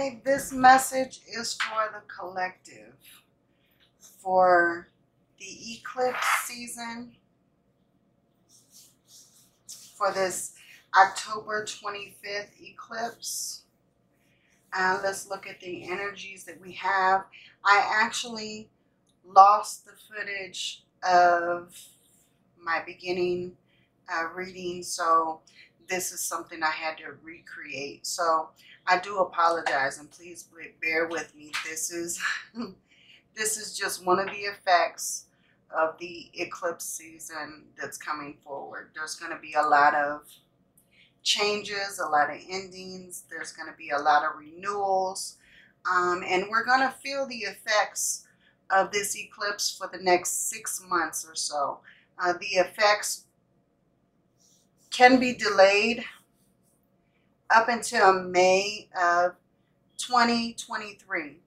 Hey, this message is for the collective, for the eclipse season, for this October 25th eclipse. Let's look at the energies that we have. I actually lost the footage of my beginning reading, so this is something I had to recreate. So I do apologize, and please bear with me. This is this is just one of the effects of the eclipse season that's coming forward. There's going to be a lot of changes, a lot of endings. There's going to be a lot of renewals, and we're going to feel the effects of this eclipse for the next 6 months or so. The effects can be delayed up until May of 2023.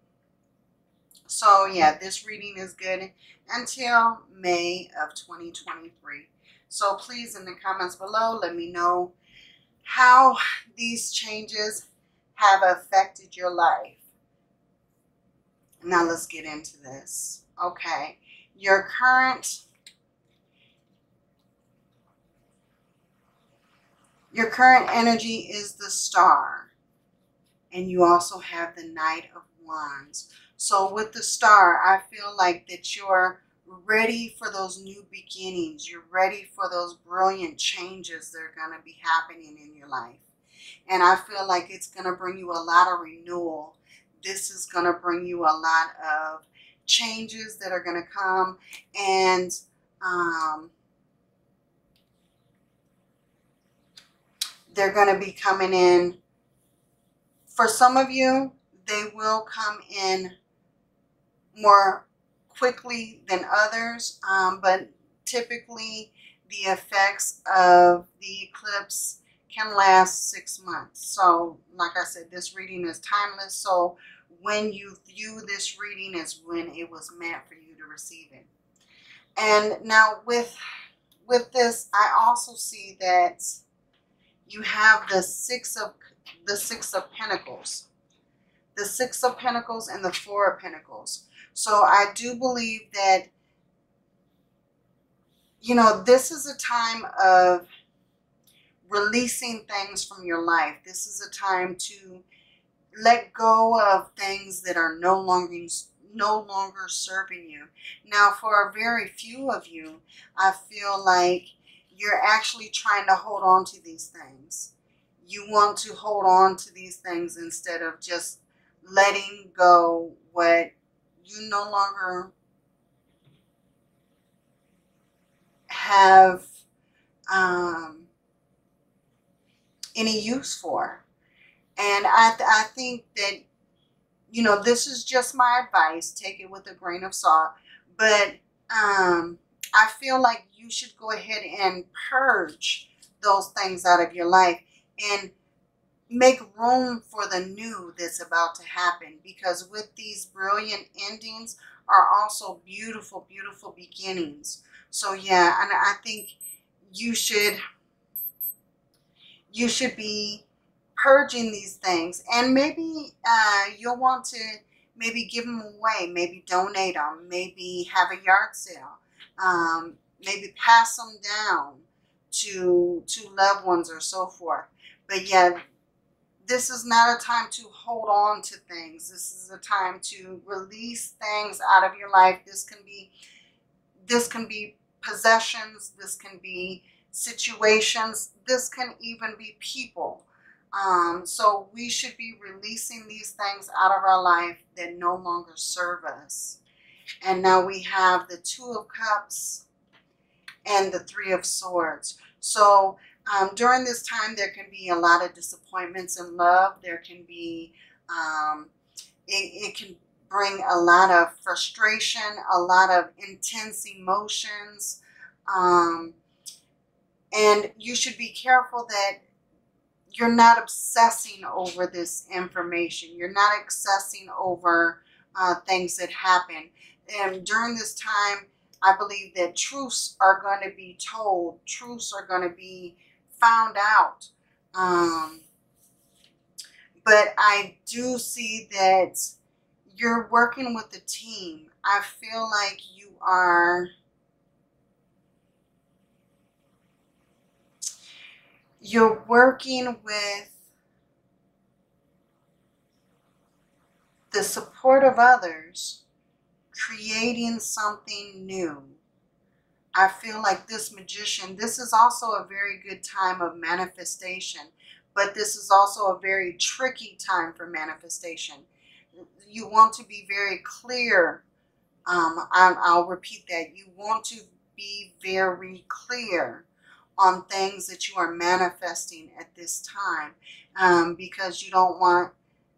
So yeah, this reading is good until May of 2023. So please, in the comments below, let me know how these changes have affected your life. Now let's get into this. Okay, your current energy is the star, and you also have the Knight of Wands. So with the star, I feel like that you're ready for those new beginnings. You're ready for those brilliant changes that are going to be happening in your life. And I feel like it's going to bring you a lot of renewal. This is going to bring you a lot of changes that are going to come, and they're going to be coming in. For some of you, they will come in more quickly than others, but typically the effects of the eclipse can last 6 months. So like I said, this reading is timeless. So when you view this reading is when it was meant for you to receive it. And now with this, I also see that you have the Six of Pentacles. The Six of Pentacles and the Four of Pentacles. So I do believe that, you know, this is a time of releasing things from your life. This is a time to let go of things that are no longer serving you. Now, for a very few of you, I feel like you're actually trying to hold on to these things. You want to hold on to these things instead of just letting go what you no longer have any use for. And I think that, you know, this is just my advice. Take it with a grain of salt. But I feel like you should go ahead and purge those things out of your life and make room for the new that's about to happen, because with these brilliant endings are also beautiful, beautiful beginnings. So yeah, and I think you should be purging these things, and maybe you'll want to maybe give them away, maybe donate them, maybe have a yard sale, maybe pass them down to loved ones or so forth. But yeah, this is not a time to hold on to things. This is a time to release things out of your life. This can be possessions. This can be situations. This can even be people. So we should be releasing these things out of our life that no longer serve us. And now we have the Two of Cups and the Three of Swords. So during this time, there can be a lot of disappointments in love. There can be, it can bring a lot of frustration, a lot of intense emotions. And you should be careful that you're not obsessing over this information. You're not obsessing over things that happen. And during this time, I believe that truths are going to be told. Truths are going to be found out. But I do see that you're working with the team. I feel like you are... You're working with the support of others, creating something new. I feel like this magician, this is also a very good time of manifestation, but this is also a very tricky time for manifestation. You want to be very clear. I'll repeat that. You want to be very clear on things that you are manifesting at this time, because you don't want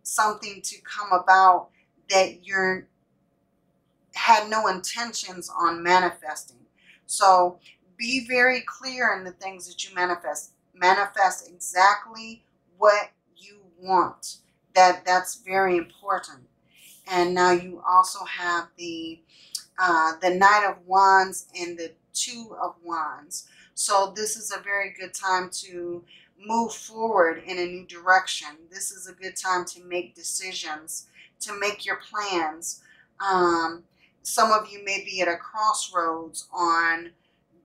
something to come about that you had no intentions on manifesting. So be very clear in the things that you manifest. Manifest exactly what you want. That's very important. And now you also have the Knight of Wands and the Two of Wands. So this is a very good time to move forward in a new direction. This is a good time to make decisions, to make your plans. Some of you may be at a crossroads on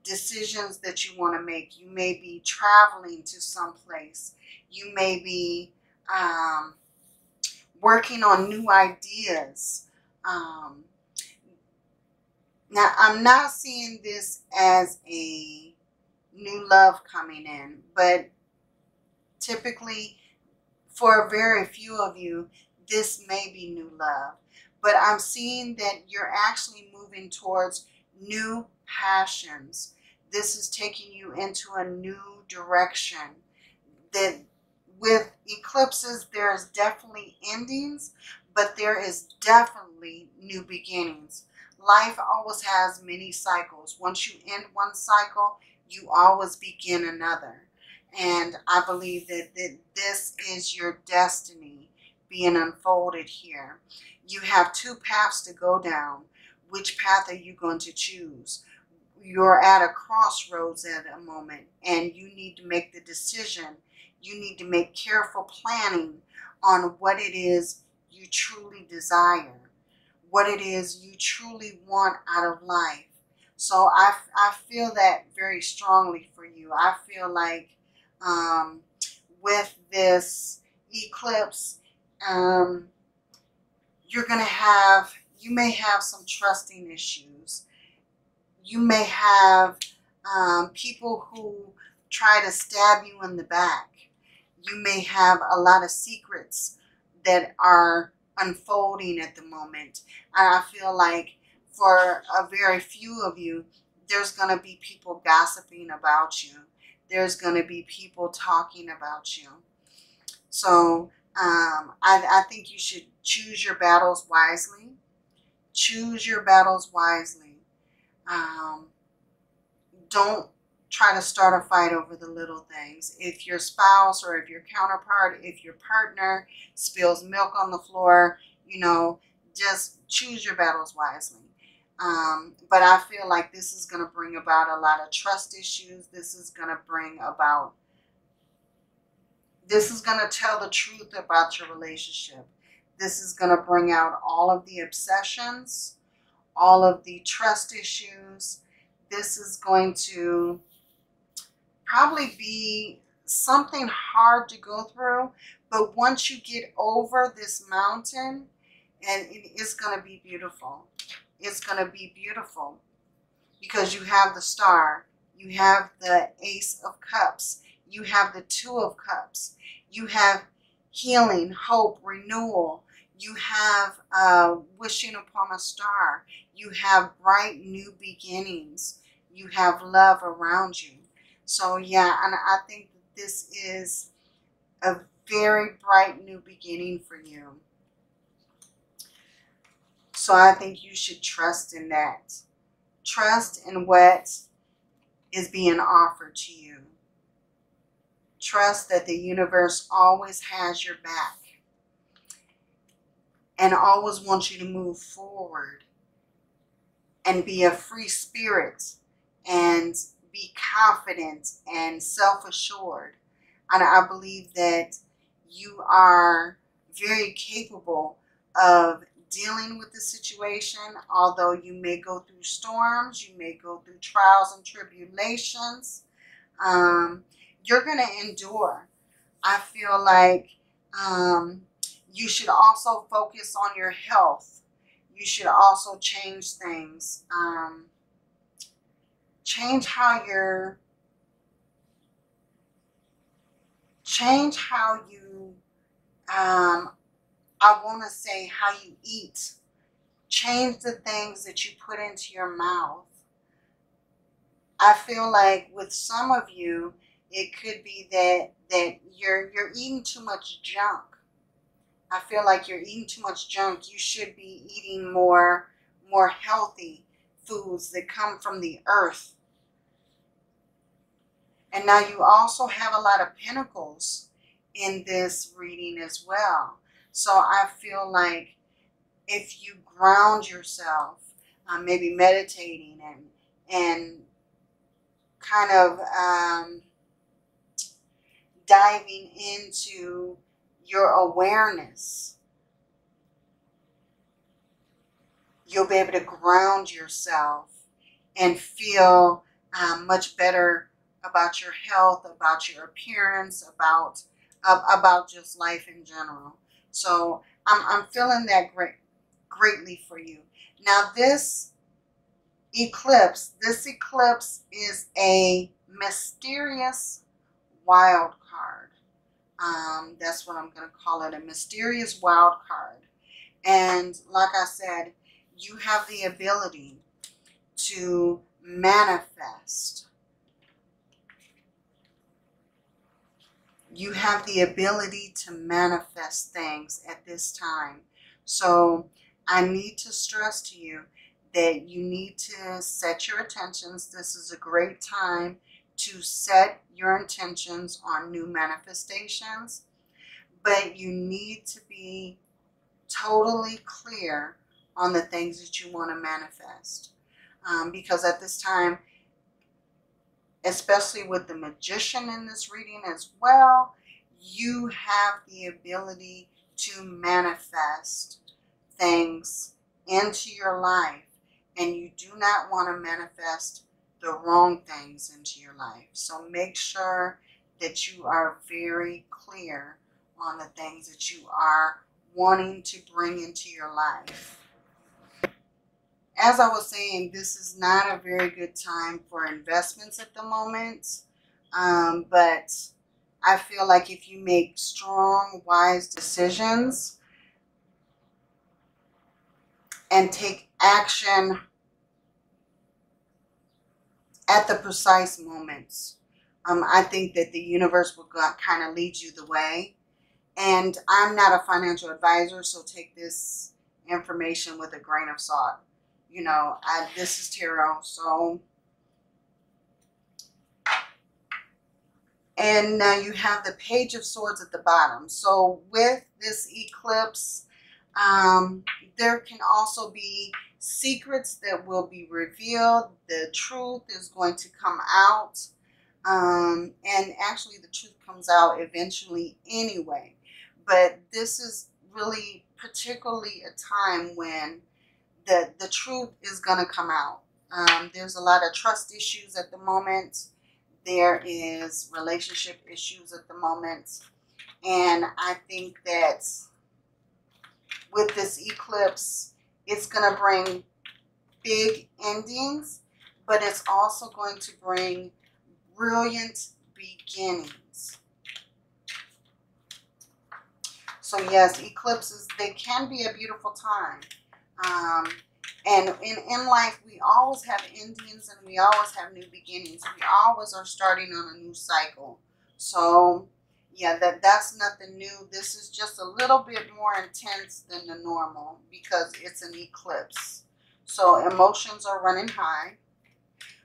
decisions that you want to make. You may be traveling to some place. You may be working on new ideas. Now, I'm not seeing this as a new love coming in, but typically for very few of you, this may be new love. But I'm seeing that you're actually moving towards new passions. This is taking you into a new direction. That with eclipses, there's definitely endings, but there is definitely new beginnings. Life always has many cycles. Once you end one cycle, you always begin another. And I believe that this is your destiny being unfolded here. You have two paths to go down. Which path are you going to choose? You're at a crossroads at a moment, and you need to make the decision. You need to make careful planning on what it is you truly desire, what it is you truly want out of life. So I feel that very strongly for you. I feel like with this eclipse, you're going to have, you may have some trusting issues. You may have people who try to stab you in the back. You may have a lot of secrets that are unfolding at the moment. And I feel like for a very few of you, there's going to be people gossiping about you. There's going to be people talking about you. So I think you should choose your battles wisely. Choose your battles wisely. Don't try to start a fight over the little things. If your spouse or if your counterpart, if your partner spills milk on the floor, you know, just choose your battles wisely. But I feel like this is going to bring about a lot of trust issues. This is going to bring about, this is going to tell the truth about your relationship. This is going to bring out all of the obsessions, all of the trust issues. This is going to probably be something hard to go through. But once you get over this mountain, and it's going to be beautiful. It's going to be beautiful because you have the Star. You have the Ace of Cups. You have the Two of Cups. You have healing, hope, renewal. You have wishing upon a star. You have bright new beginnings. You have love around you. So yeah, and I think that this is a very bright new beginning for you. So I think you should trust in that. Trust in what is being offered to you. Trust that the universe always has your back and always wants you to move forward and be a free spirit and be confident and self-assured. And I believe that you are very capable of dealing with the situation. Although you may go through storms, you may go through trials and tribulations, you're going to endure. I feel like you should also focus on your health. You should also change things. Change how you eat. Change the things that you put into your mouth. I feel like with some of you, it could be that you're eating too much junk. I feel like you're eating too much junk. You should be eating more healthy foods that come from the earth. And now you also have a lot of pentacles in this reading as well. So I feel like if you ground yourself, maybe meditating and kind of diving into your awareness, you'll be able to ground yourself and feel much better about your health, about your appearance, about just life in general. So I'm feeling that greatly for you. Now this eclipse is a mysterious wild card. That's what I'm going to call it, a mysterious wild card. And like I said, you have the ability to manifest. You have the ability to manifest things at this time. So I need to stress to you that you need to set your intentions. This is a great time to set your intentions on new manifestations, but you need to be totally clear on the things that you want to manifest. Because at this time, especially with the magician in this reading as well, you have the ability to manifest things into your life, and you do not want to manifest the wrong things into your life. So make sure that you are very clear on the things that you are wanting to bring into your life. As I was saying, this is not a very good time for investments at the moment, but I feel like if you make strong, wise decisions and take action at the precise moments, I think that the universe will kind of lead you the way. And I'm not a financial advisor, so take this information with a grain of salt. You know, this is tarot, so. And now you have the Page of Swords at the bottom. So with this eclipse, there can also be secrets that will be revealed. The truth is going to come out, and actually the truth comes out eventually anyway, but this is really particularly a time when the truth is going to come out. There's a lot of trust issues at the moment. There is relationship issues at the moment, and I think that with this eclipse, it's going to bring big endings, but it's also going to bring brilliant beginnings. So yes, eclipses, they can be a beautiful time. And in life, we always have endings and we always have new beginnings. We always are starting on a new cycle. So yeah, that's nothing new. This is just a little bit more intense than the normal because it's an eclipse. So emotions are running high.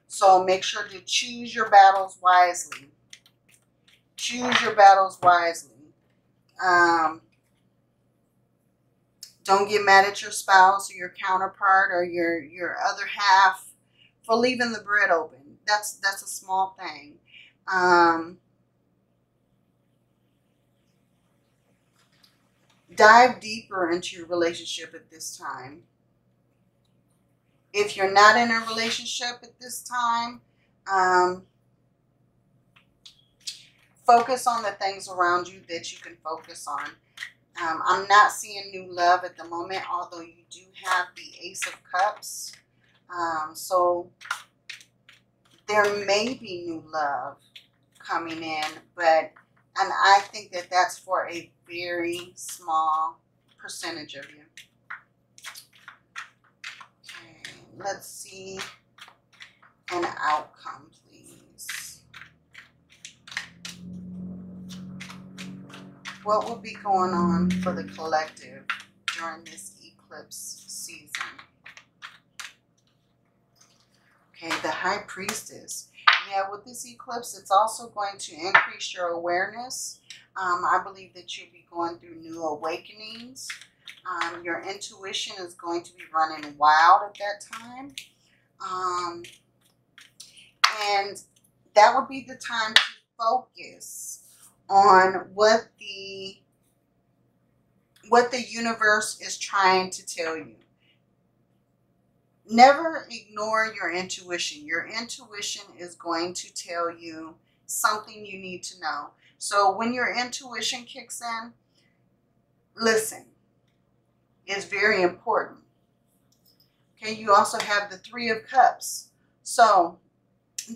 So make sure to choose your battles wisely. Choose your battles wisely. Don't get mad at your spouse or your counterpart or your other half for leaving the bread open. That's a small thing. Dive deeper into your relationship at this time. If you're not in a relationship at this time, focus on the things around you that you can focus on. I'm not seeing new love at the moment, although you do have the Ace of Cups. So there may be new love coming in, but and I think that that's for a very small percentage of you. Okay, let's see an outcome, please. What will be going on for the collective during this eclipse season? Okay, the High Priestess. Yeah, with this eclipse, it's also going to increase your awareness. I believe that you'll be going through new awakenings. Your intuition is going to be running wild at that time. And that would be the time to focus on what the universe is trying to tell you. Never ignore your intuition. Your intuition is going to tell you something you need to know. So when your intuition kicks in, listen. It's very important. Okay, you also have the Three of Cups. So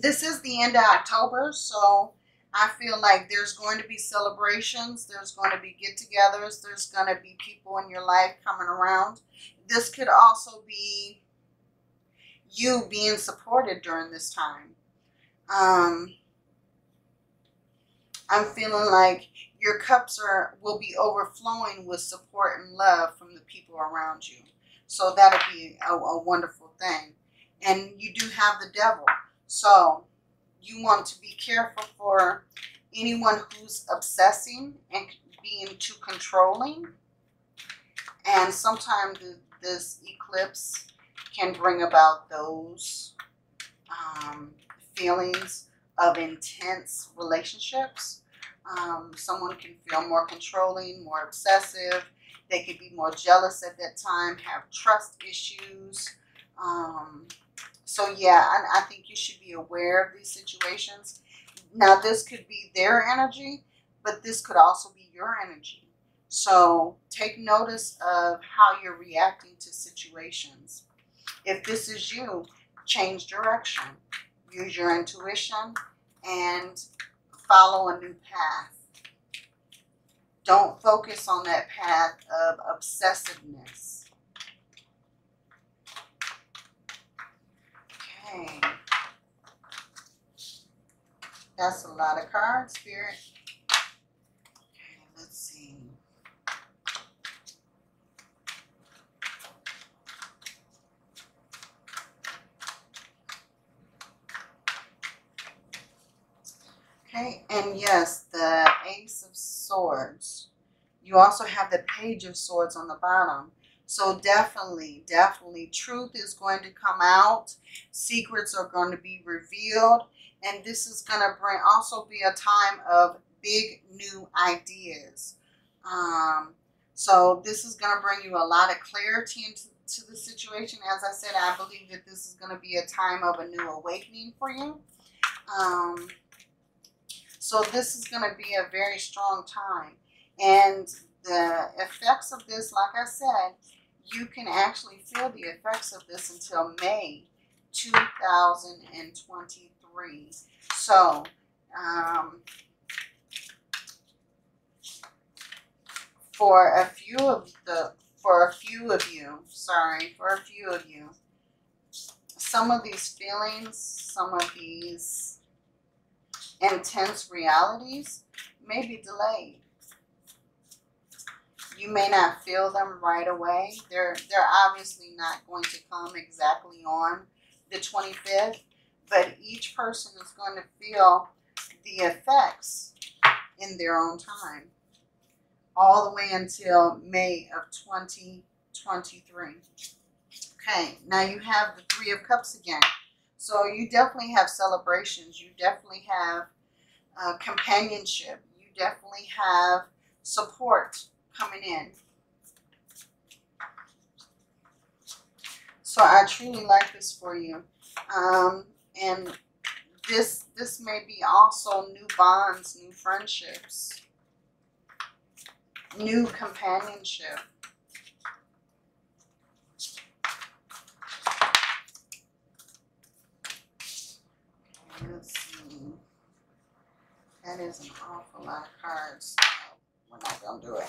this is the end of October, so I feel like there's going to be celebrations, there's going to be get-togethers, there's going to be people in your life coming around. This could also be you being supported during this time. I'm feeling like your cups will be overflowing with support and love from the people around you. So that'll be a wonderful thing. And you do have the Devil. So you want to be careful for anyone who's obsessing and being too controlling. And sometimes this eclipse can bring about those feelings of intense relationships. Someone can feel more controlling, more obsessive. They could be more jealous at that time, have trust issues. So yeah, I think you should be aware of these situations. Now this could be their energy, but this could also be your energy. So take notice of how you're reacting to situations. If this is you, change direction. Use your intuition and follow a new path. Don't focus on that path of obsessiveness. Okay. That's a lot of cards, Spirit. Okay, let's see. Okay, and yes, the Ace of Swords. You also have the Page of Swords on the bottom. So definitely, definitely, truth is going to come out. Secrets are going to be revealed. And this is going to also be a time of big new ideas. So this is going to bring you a lot of clarity into the situation. As I said, I believe that this is going to be a time of a new awakening for you. So this is going to be a very strong time. And the effects of this, like I said, you can actually feel the effects of this until May 2023. So for a few of you, some of these feelings, some of these intense realities may be delayed. You may not feel them right away. They're obviously not going to come exactly on the 25th, but each person is going to feel the effects in their own time, all the way until May of 2023. Okay, now you have the Three of Cups again. So you definitely have celebrations, you definitely have companionship, you definitely have support coming in. So I truly like this for you. And this may be also new bonds, new friendships, new companionship. Let's see. That is an awful lot of cards. We're not going to do it.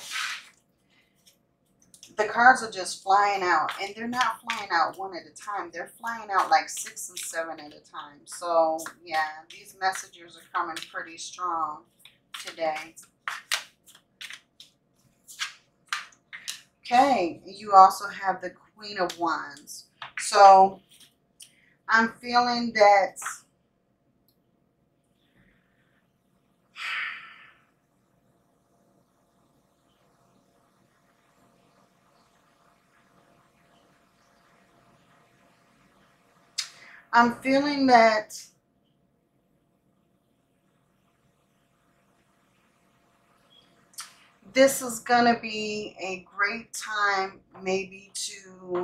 The cards are just flying out, and they're not flying out one at a time. They're flying out like 6 and 7 at a time. So, yeah, these messages are coming pretty strong today. Okay, you also have the Queen of Wands. So, I'm feeling that this is going to be a great time maybe to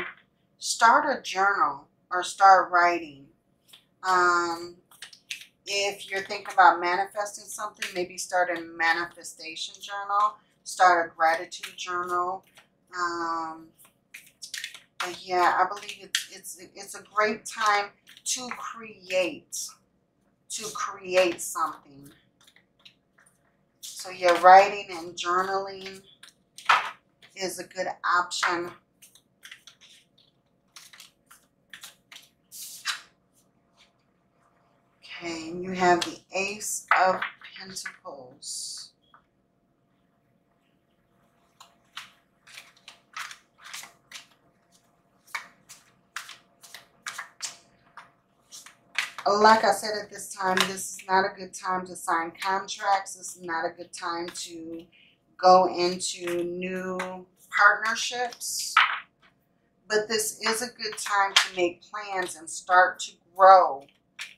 start a journal or start writing. If you're thinking about manifesting something, maybe start a manifestation journal, start a gratitude journal. Yeah, I believe it's a great time to create something. So yeah, writing and journaling is a good option. Okay, and you have the Ace of Pentacles. Like I said at this time, this is not a good time to sign contracts. This is not a good time to go into new partnerships. But this is a good time to make plans and start to grow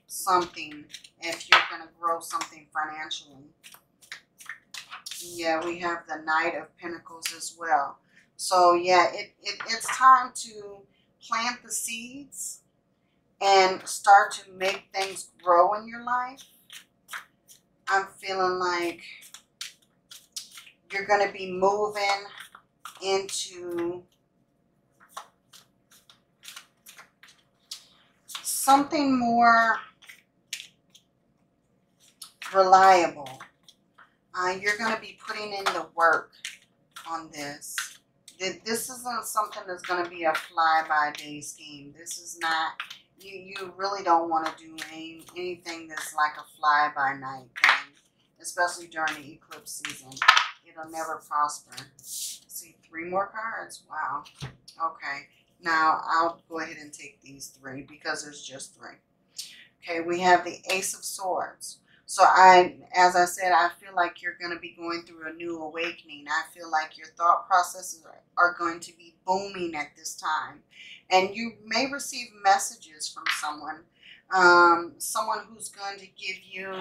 something if you're going to grow something financially. Yeah, we have the Knight of Pentacles as well. So, yeah, it's time to plant the seeds and start to make things grow in your life. I'm feeling like you're going to be moving into something more reliable. You're going to be putting in the work on this. This isn't something that's going to be a fly-by-day scheme. This is not... You really don't want to do anything that's like a fly-by-night thing, especially during the eclipse season. It'll never prosper. See, 3 more cards. Wow. Okay. Now, I'll go ahead and take these 3 because there's just 3. Okay, we have the Ace of Swords. So, as I said, I feel like you're going to be going through a new awakening. I feel like your thought processes are going to be booming at this time. And you may receive messages from someone, someone who's going to give you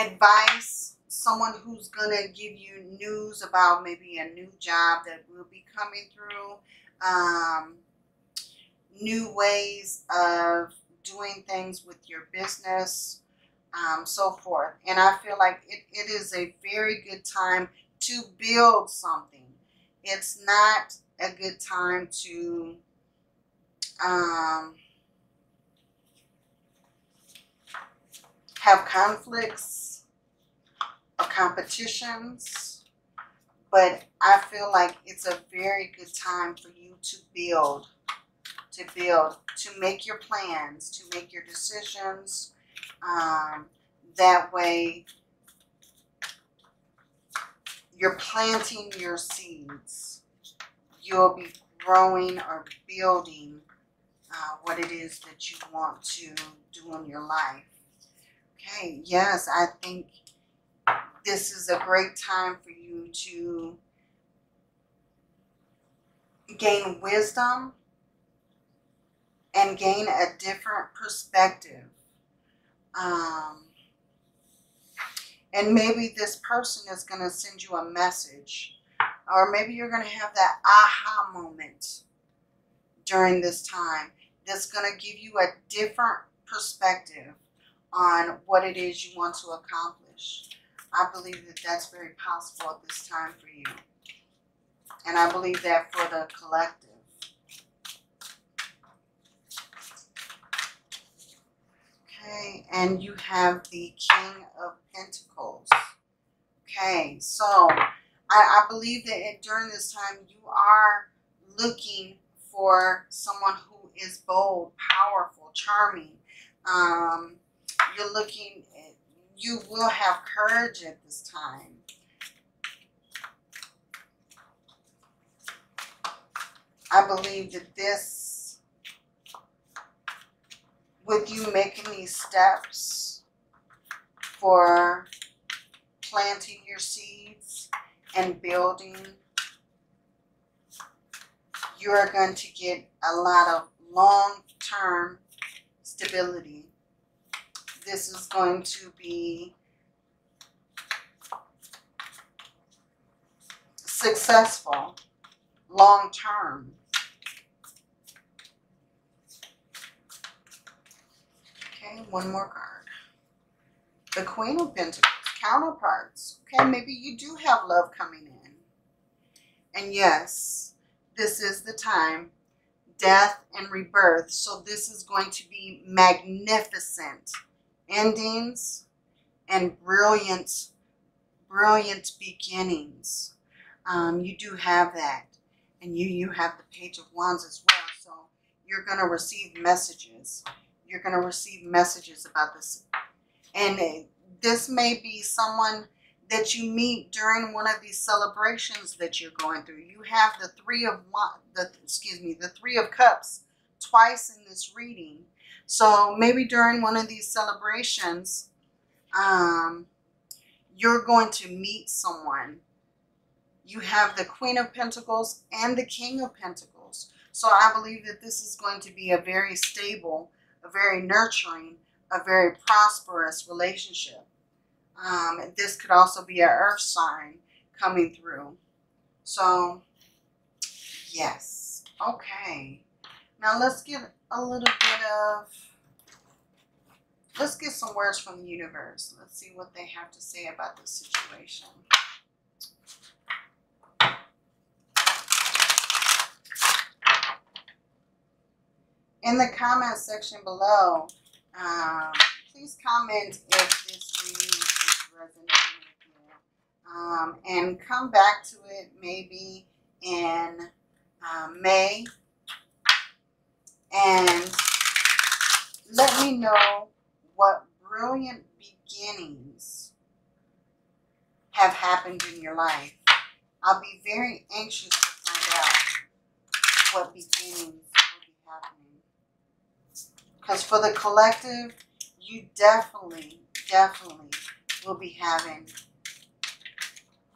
advice, someone who's going to give you news about maybe a new job that will be coming through, new ways of doing things with your business, so forth. And I feel like it is a very good time to build something. It's not a good time to have conflicts or competitions, but I feel like it's a very good time for you to build, to make your plans, to make your decisions. That way you're planting your seeds. You'll be growing or building what it is that you want to do in your life. Okay, yes, I think this is a great time for you to gain wisdom and gain a different perspective. And maybe this person is going to send you a message. Or maybe you're going to have that aha moment during this time that's going to give you a different perspective on what it is you want to accomplish. I believe that that's very possible at this time for you. And I believe that for the collective. Okay, and you have the King of Pentacles. Okay, so I believe that during this time you are looking for someone who is bold, powerful, charming. You're looking, you will have courage at this time. I believe that this, with you making these steps for planting your seeds and building, you are going to get a lot of long-term stability. This is going to be successful, long-term. Okay, one more card. The Queen of Pentacles, counterparts. Okay, maybe you do have love coming in. And yes, this is the time, death and rebirth. So this is going to be magnificent endings and brilliant, brilliant beginnings. You do have that. And you have the Page of Wands as well. So you're going to receive messages. You're going to receive messages about this. And this may be someone that you meet during one of these celebrations that you're going through. You have the Three of Cups twice in this reading. So maybe during one of these celebrations, you're going to meet someone. You have the Queen of Pentacles and the King of Pentacles. So I believe that this is going to be a very stable, a very nurturing, a very prosperous relationship. This could also be an earth sign coming through. So, yes. Okay. Now let's get a little bit of, let's get some words from the universe. Let's see what they have to say about this situation. In the comment section below, please comment if this reading is resonating with you. And come back to it maybe in May. And let me know what brilliant beginnings have happened in your life. I'll be very anxious to find out what beginnings will be happening. Because for the collective, you definitely will be having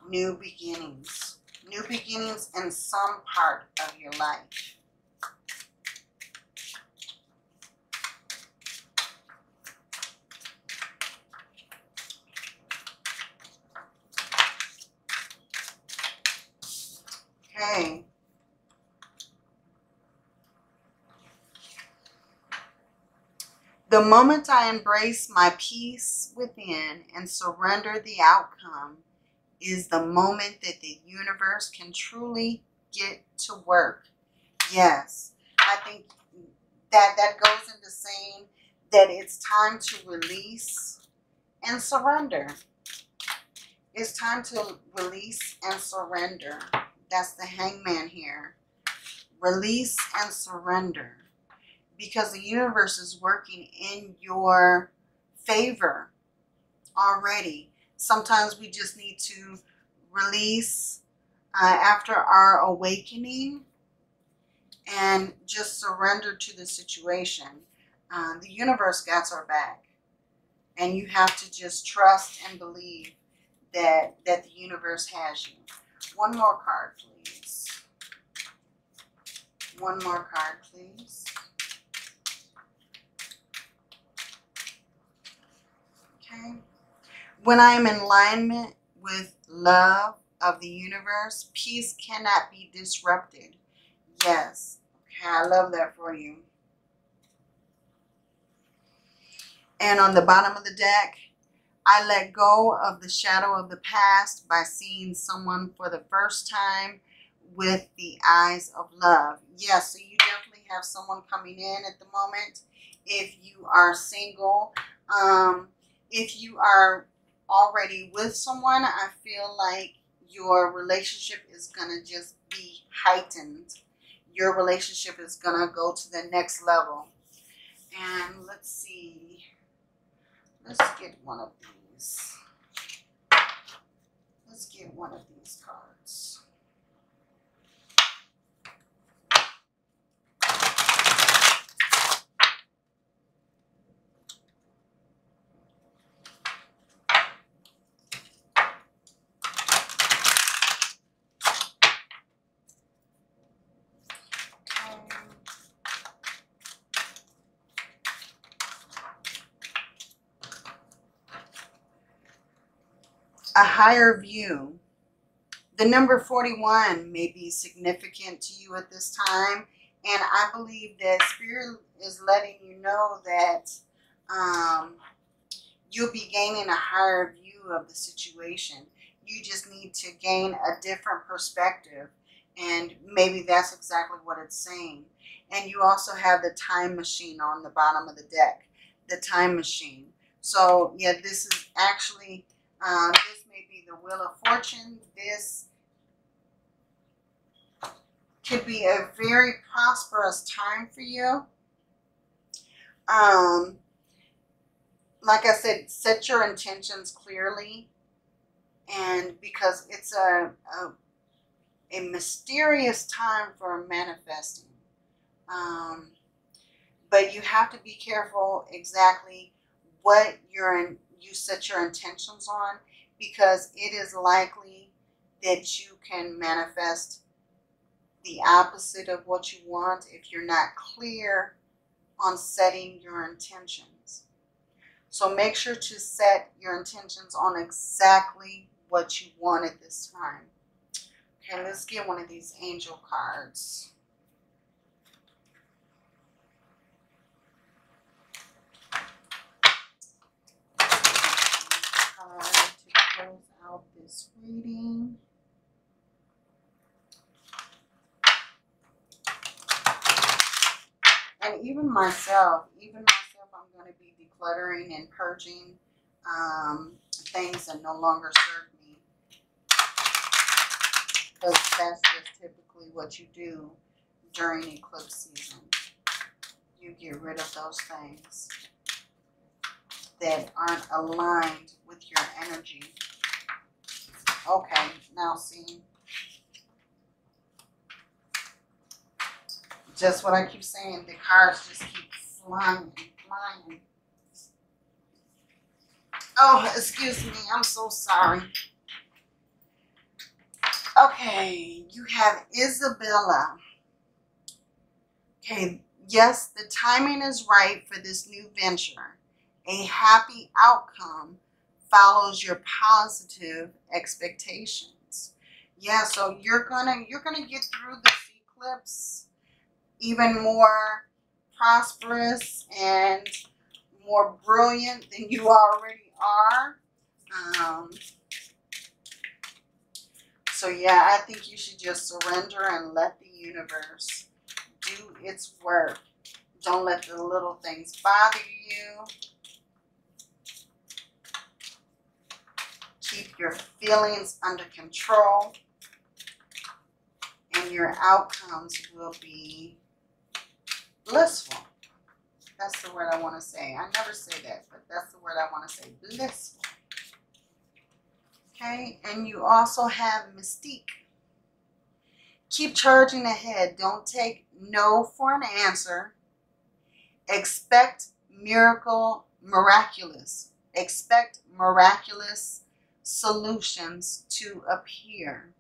new beginnings in some part of your life. Okay. The moment I embrace my peace within and surrender the outcome is the moment that the universe can truly get to work. Yes, I think that goes into saying that it's time to release and surrender. It's time to release and surrender. That's the Hangman here. Release and surrender. Because the universe is working in your favor already. Sometimes we just need to release after our awakening and just surrender to the situation. The universe got our back. And you have to just trust and believe that the universe has you. One more card, please. One more card, please. Okay. When I am in alignment with love of the universe, peace cannot be disrupted. Yes. I love that for you. And on the bottom of the deck, I let go of the shadow of the past by seeing someone for the first time with the eyes of love. Yes, so you definitely have someone coming in at the moment if you are single. If you are already with someone, I feel like your relationship is going to just be heightened. Your relationship is going to go to the next level. And let's see. Let's get one of these. Let's get one of these cards. A higher view. The number 41 may be significant to you at this time, and I believe that Spirit is letting you know that you'll be gaining a higher view of the situation. You just need to gain a different perspective, and maybe that's exactly what it's saying. And you also have the Time Machine on the bottom of the deck, the Time Machine. So yeah, this is actually this may be the Wheel of Fortune. This could be a very prosperous time for you. Like I said, set your intentions clearly, and because it's a mysterious time for manifesting. But you have to be careful exactly what you set your intentions on, because it is likely that you can manifest the opposite of what you want if you're not clear on setting your intentions. So make sure to set your intentions on exactly what you want at this time. Okay, let's get one of these angel cards. This reading. And even myself, I'm going to be decluttering and purging things that no longer serve me. Because that's just typically what you do during eclipse season. You get rid of those things that aren't aligned with your energy. Okay, now see, just what I keep saying, the cards just keep flying. Oh, excuse me, I'm so sorry. Okay, you have Isabella. Okay, yes, the timing is right for this new venture. A happy outcome follows your positive expectations. Yeah, so you're gonna get through this eclipse even more prosperous and more brilliant than you already are. So yeah, I think you should just surrender and let the universe do its work. Don't let the little things bother you. Keep your feelings under control, and your outcomes will be blissful. That's the word I want to say. I never say that, but that's the word I want to say, blissful. Okay, and you also have Mystique. Keep charging ahead. Don't take no for an answer. Expect miraculous. Expect miraculous solutions to appear.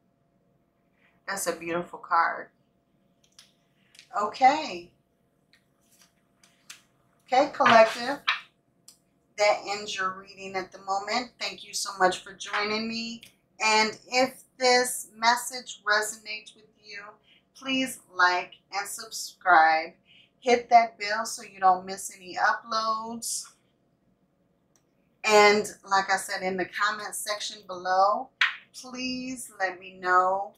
That's a beautiful card. Okay, collective, that ends your reading at the moment. Thank you so much for joining me, and if this message resonates with you, please like and subscribe. Hit that bell so you don't miss any uploads. And like I said, in the comment section below, please let me know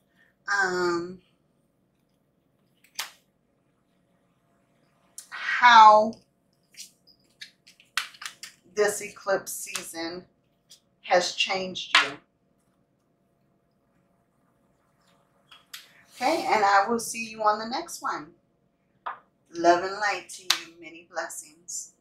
how this eclipse season has changed you. Okay, and I will see you on the next one. Love and light to you. Many blessings.